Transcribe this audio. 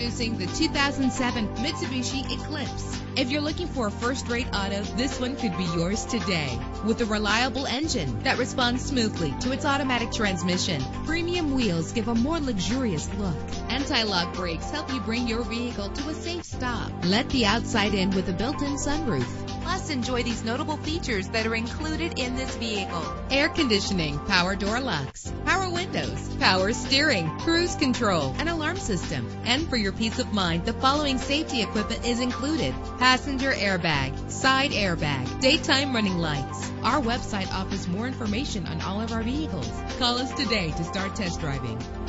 Introducing the 2007 Mitsubishi Eclipse. If you're looking for a first-rate auto, this one could be yours today. With a reliable engine that responds smoothly to its automatic transmission, premium wheels give a more luxurious look. Anti-lock brakes help you bring your vehicle to a safe stop. Let the outside in with a built-in sunroof. Plus, enjoy these notable features that are included in this vehicle: air conditioning, power door locks, power windows, power steering, cruise control, an alarm system. And for your peace of mind, the following safety equipment is included: passenger airbag, side airbag, daytime running lights. Our website offers more information on all of our vehicles. Call us today to start test driving.